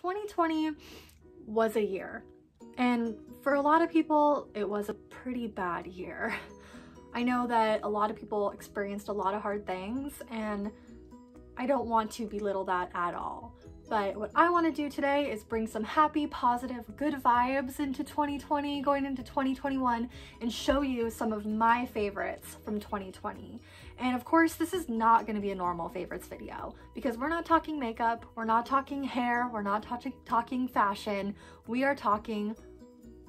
2020 was a year, and for a lot of people, it was a pretty bad year. I know that a lot of people experienced a lot of hard things, and I don't want to belittle that at all. But what I want to do today is bring some happy, positive, good vibes into 2020, going into 2021, and show you some of my favorites from 2020. And of course, this is not going to be a normal favorites video, because we're not talking makeup, we're not talking hair, we're not talking fashion, we are talking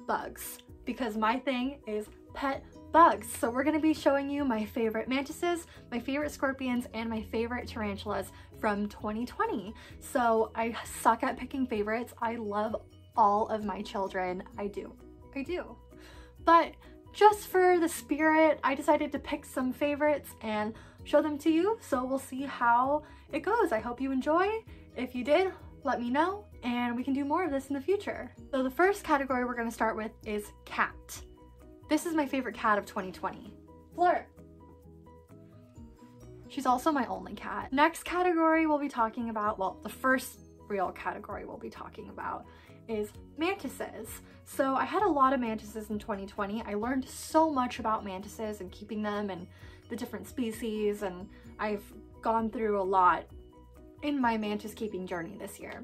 bugs, because my thing is pet bugs. So we're going to be showing you my favorite mantises, my favorite scorpions, and my favorite tarantulas from 2020. So I suck at picking favorites. I love all of my children. I do. But just for the spirit, I decided to pick some favorites and show them to you. So we'll see how it goes. I hope you enjoy. If you did, let me know and we can do more of this in the future. So the first category we're going to start with is cat. This is my favorite cat of 2020. Flirt. She's also my only cat. Next category we'll be talking about, well, the first real category we'll be talking about is mantises. So I had a lot of mantises in 2020. I learned so much about mantises and keeping them and the different species, and I've gone through a lot in my mantis keeping journey this year.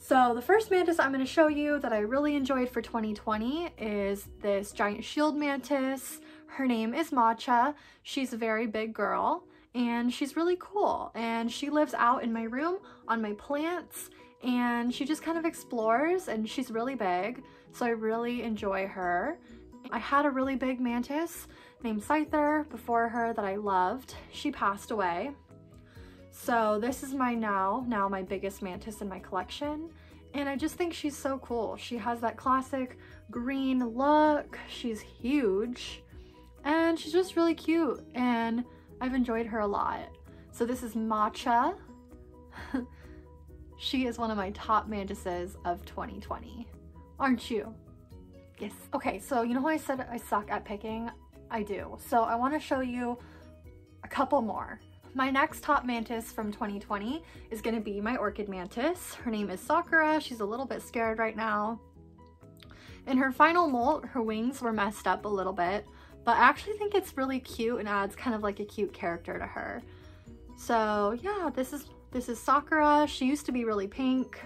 So the first mantis I'm going to show you that I really enjoyed for 2020 is this giant shield mantis. Her name is Matcha. She's a very big girl and she's really cool, and she lives out in my room on my plants, and she just kind of explores, and she's really big, so I really enjoy her. I had a really big mantis named Scyther before her that I loved. She passed away. So this is my now my biggest mantis in my collection, and I just think she's so cool. She has that classic green look, she's huge, and she's just really cute, and I've enjoyed her a lot. So this is Matcha. She is one of my top mantises of 2020. Aren't you? Yes. Okay, so you know how I said I suck at picking? I do. So I want to show you a couple more. My next top mantis from 2020 is going to be my orchid mantis. Her name is Sakura. She's a little bit scared right now. In her final molt, her wings were messed up a little bit, but I actually think it's really cute and adds kind of like a cute character to her. So yeah, this is Sakura. She used to be really pink.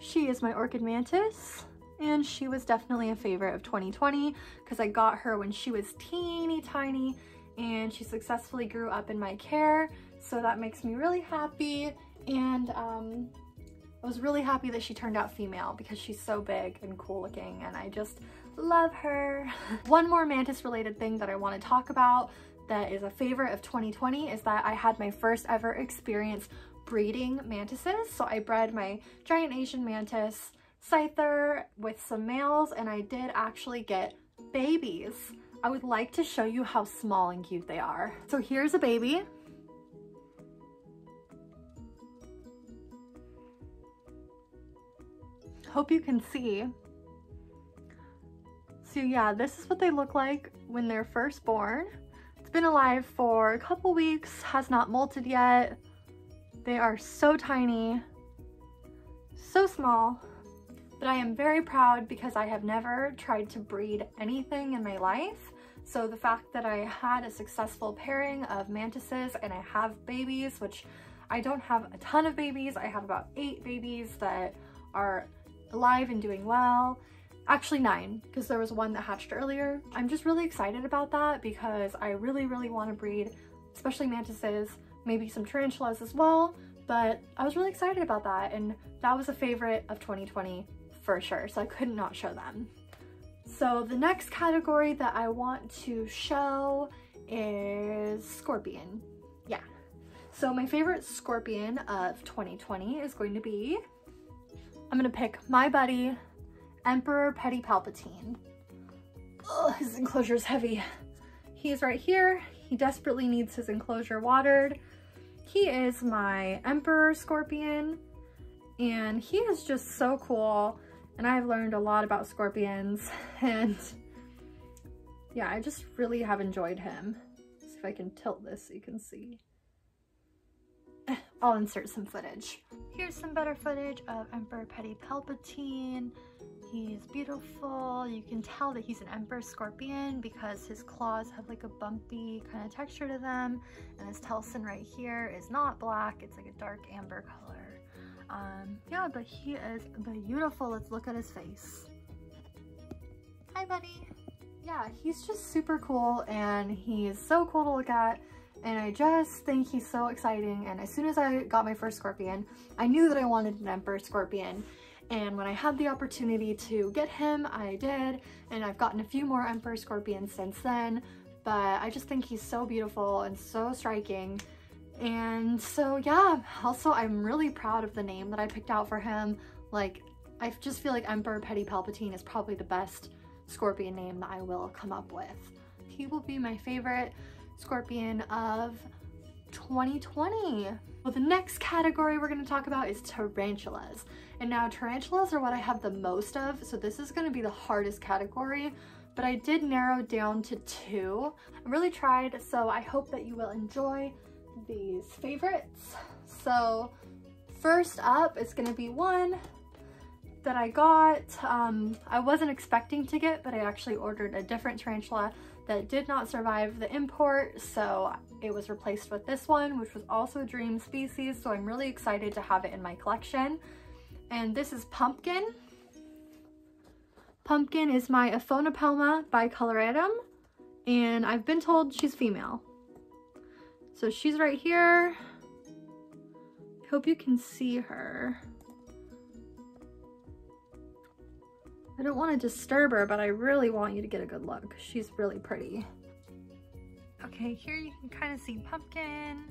She is my orchid mantis, and she was definitely a favorite of 2020 because I got her when she was teeny tiny, and she successfully grew up in my care, so that makes me really happy. And I was really happy that she turned out female because she's so big and cool looking, and I just love her. One more mantis related thing that I want to talk about that is a favorite of 2020 is that I had my first ever experience breeding mantises. So I bred my giant Asian mantis Scyther with some males, and I did actually get babies. I would like to show you how small and cute they are. So here's a baby. Hope you can see. So yeah, this is what they look like when they're first born. It's been alive for a couple weeks, has not molted yet. They are so tiny, so small. But I am very proud because I have never tried to breed anything in my life. So the fact that I had a successful pairing of mantises and I have babies, which I don't have a ton of babies, I have about 8 babies that are alive and doing well. Actually 9, because there was one that hatched earlier. I'm just really excited about that because I really, really want to breed, especially mantises, maybe some tarantulas as well. But I was really excited about that, and that was a favorite of 2020 for sure, so I could not show them. So the next category that I want to show is scorpion. Yeah. So my favorite scorpion of 2020 is going to be, I'm going to pick my buddy, Emperor Petty Palpatine. Oh, his enclosure is heavy. He is right here. He desperately needs his enclosure watered. He is my Emperor Scorpion, and he is just so cool, and I've learned a lot about scorpions, and yeah, I just really have enjoyed him. Let's see if I can tilt this so you can see. I'll insert some footage. Here's some better footage of Emperor Petty Palpatine. He's beautiful. You can tell that he's an Emperor Scorpion because his claws have like a bumpy kind of texture to them, and his telson right here is not black, it's like a dark amber color. Yeah, but he is beautiful. Let's look at his face. Hi, buddy. Yeah, he's just super cool and he is so cool to look at, and I just think he's so exciting. And as soon as I got my first Scorpion, I knew that I wanted an Emperor Scorpion. And when I had the opportunity to get him, I did, and I've gotten a few more Emperor Scorpions since then, but I just think he's so beautiful and so striking. And so yeah, also I'm really proud of the name that I picked out for him. Like, I just feel like Emperor Petty Palpatine is probably the best Scorpion name that I will come up with. He will be my favorite Scorpion of 2020. Well, the next category we're going to talk about is tarantulas. And now tarantulas are what I have the most of, so this is going to be the hardest category, but I did narrow down to two. I really tried, so I hope that you will enjoy these favorites. So first up is going to be one that I got. I wasn't expecting to get, but I actually ordered a different tarantula that did not survive the import, so it was replaced with this one, which was also a dream species, so I'm really excited to have it in my collection. And this is Pumpkin. Pumpkin is my Aphonopelma bicoloratum, and I've been told she's female. So she's right here. I hope you can see her. I don't want to disturb her, but I really want you to get a good look. She's really pretty. Okay, here you can kind of see Pumpkin.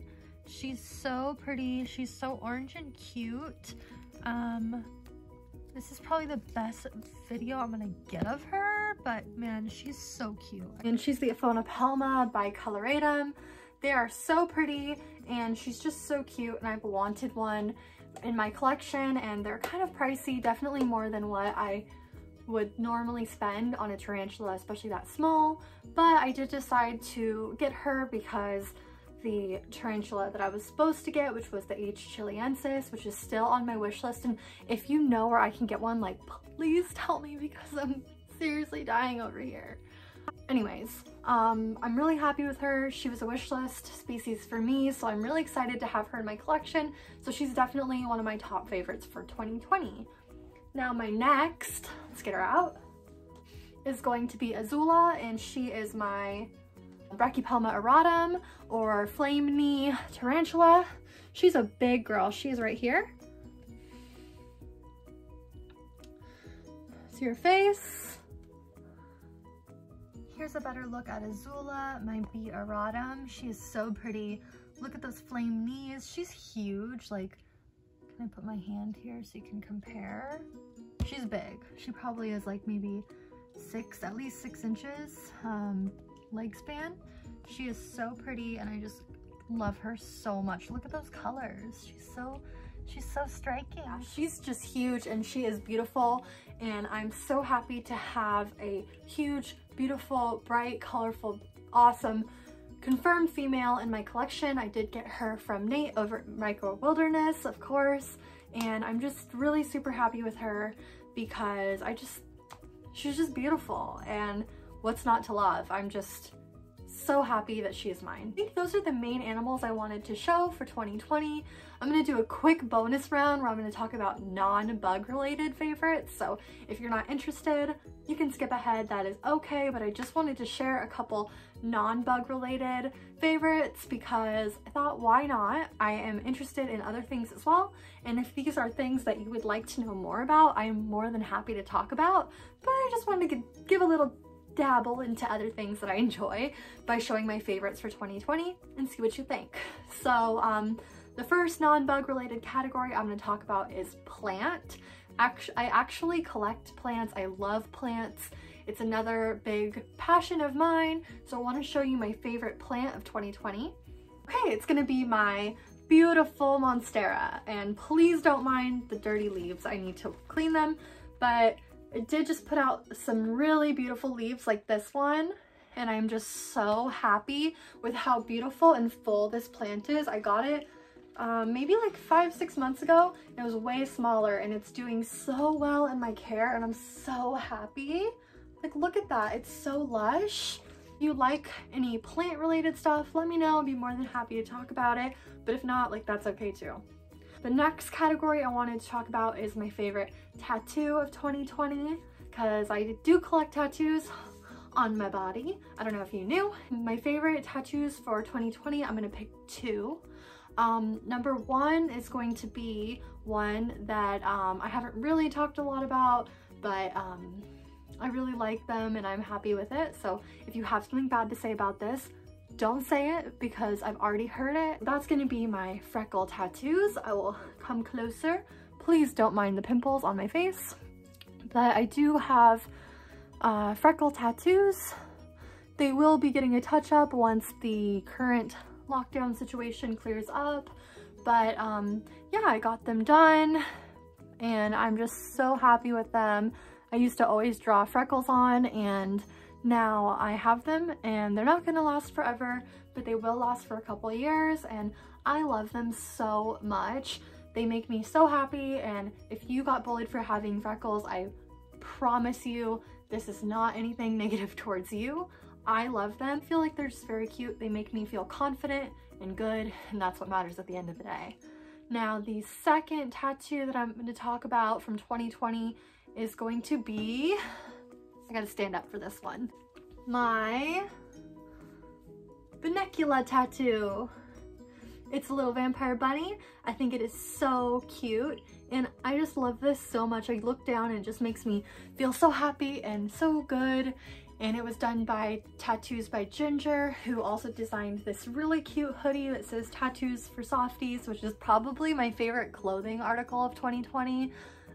She's so pretty. She's so orange and cute. This is probably the best video I'm gonna get of her, but man, she's so cute. And she's the Aphonopelma bicoloratum. They are so pretty, and she's just so cute, and I've wanted one in my collection, and they're kind of pricey, definitely more than what I would normally spend on a tarantula, especially that small, but I did decide to get her because the tarantula that I was supposed to get, which was the H. chiliensis, which is still on my wish list, and if you know where I can get one, like, please tell me because I'm seriously dying over here. Anyways, I'm really happy with her. She was a wish list species for me, so I'm really excited to have her in my collection, so she's definitely one of my top favorites for 2020. Now my next, let's get her out, is going to be Azula, and she is my Brachypelma aradum, or flame knee tarantula. She's a big girl. She's right here. See her face. Here's a better look at Azula, my B aradum. She is so pretty. Look at those flame knees. She's huge. Like, can I put my hand here so you can compare? She's big. She probably is like maybe at least six inches leg span. She is so pretty, and I just love her so much. Look at those colors. She's so striking. She's just huge, and she is beautiful, and I'm so happy to have a huge, beautiful, bright, colorful, awesome confirmed female in my collection. I did get her from Nate over at Micro Wilderness, of course, and I'm just really super happy with her because she's just beautiful, and what's not to love? I'm just so happy that she is mine. I think those are the main animals I wanted to show for 2020. I'm gonna do a quick bonus round where I'm gonna talk about non-bug related favorites, so if you're not interested, you can skip ahead, that is okay, but I just wanted to share a couple non-bug related favorites because I thought, why not? I am interested in other things as well, and if these are things that you would like to know more about, I am more than happy to talk about, but I just wanted to give a little dabble into other things that I enjoy by showing my favorites for 2020 and see what you think. So the first non-bug related category I'm going to talk about is plant. I actually collect plants. I love plants. It's another big passion of mine, so I want to show you my favorite plant of 2020. Okay, it's going to be my beautiful Monstera, and please don't mind the dirty leaves. I need to clean them, but it did just put out some really beautiful leaves like this one, and I'm just so happy with how beautiful and full this plant is. I got it maybe like 5-6 months ago, and it was way smaller, and it's doing so well in my care, and I'm so happy. Like, look at that, it's so lush. If you like any plant related stuff, let me know. I'd be more than happy to talk about it, but if not, like, that's okay too. The next category I wanted to talk about is my favorite tattoo of 2020, because I do collect tattoos on my body. I don't know if you knew. My favorite tattoos for 2020, I'm gonna pick two. Number one is going to be one that I haven't really talked a lot about, but I really like them and I'm happy with it. So if you have something bad to say about this, don't say it, because I've already heard it. That's gonna be my freckle tattoos. I will come closer. Please don't mind the pimples on my face. But I do have freckle tattoos. They will be getting a touch-up once the current lockdown situation clears up, but yeah, I got them done and I'm just so happy with them. I used to always draw freckles on, and now I have them, and they're not gonna last forever, but they will last for a couple of years, and I love them so much. They make me so happy, and if you got bullied for having freckles, I promise you this is not anything negative towards you. I love them. I feel like they're just very cute. They make me feel confident and good, and that's what matters at the end of the day. Now, the second tattoo that I'm going to talk about from 2020 is going to be... I gotta stand up for this one. My Venecula tattoo. It's a little vampire bunny. I think it is so cute, and I just love this so much. I look down and it just makes me feel so happy and so good. And it was done by Tattoos by Ginger, who also designed this really cute hoodie that says Tattoos for Softies, which is probably my favorite clothing article of 2020.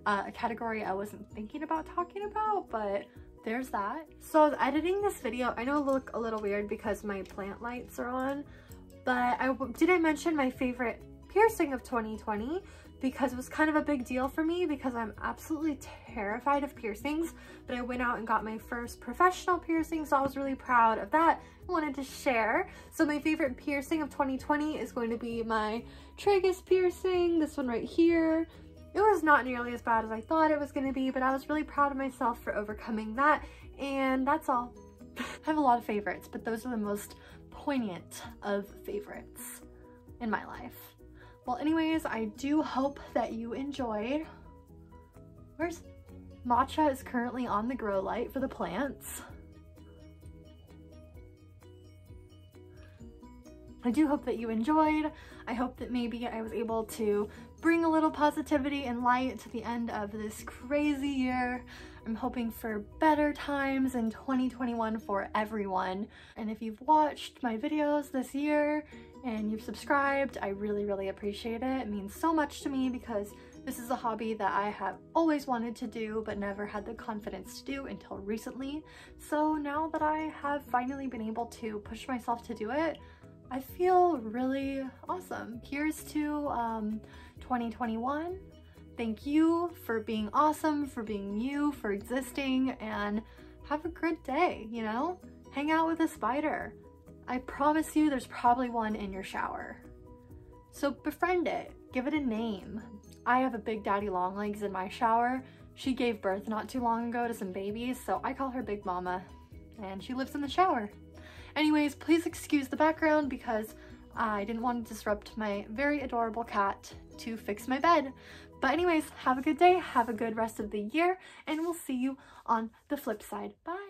A category I wasn't thinking about talking about, but there's that. So I was editing this video. I know it looked a little weird because my plant lights are on, but I didn't mention my favorite piercing of 2020, because it was kind of a big deal for me, because I'm absolutely terrified of piercings, but I went out and got my first professional piercing, so I was really proud of that. I wanted to share. So my favorite piercing of 2020 is going to be my tragus piercing, this one right here. It was not nearly as bad as I thought it was going to be, but I was really proud of myself for overcoming that, and that's all. I have a lot of favorites, but those are the most poignant of favorites in my life. Well, anyways, I do hope that you enjoyed. Where's Matcha is currently on the grow light for the plants. I do hope that you enjoyed. I hope that maybe I was able to bring a little positivity and light to the end of this crazy year. I'm hoping for better times in 2021 for everyone. And if you've watched my videos this year and you've subscribed, I really, really appreciate it. It means so much to me, because this is a hobby that I have always wanted to do but never had the confidence to do until recently. So now that I have finally been able to push myself to do it, I feel really awesome. Here's to 2021. Thank you for being awesome, for being you, for existing, and have a good day, you know? Hang out with a spider. I promise you there's probably one in your shower. So befriend it, give it a name. I have a big daddy long legs in my shower. She gave birth not too long ago to some babies, so I call her Big Mama, and she lives in the shower. Anyways, please excuse the background, because I didn't want to disrupt my very adorable cat to fix my bed. But anyways, have a good day, have a good rest of the year, and we'll see you on the flip side. Bye!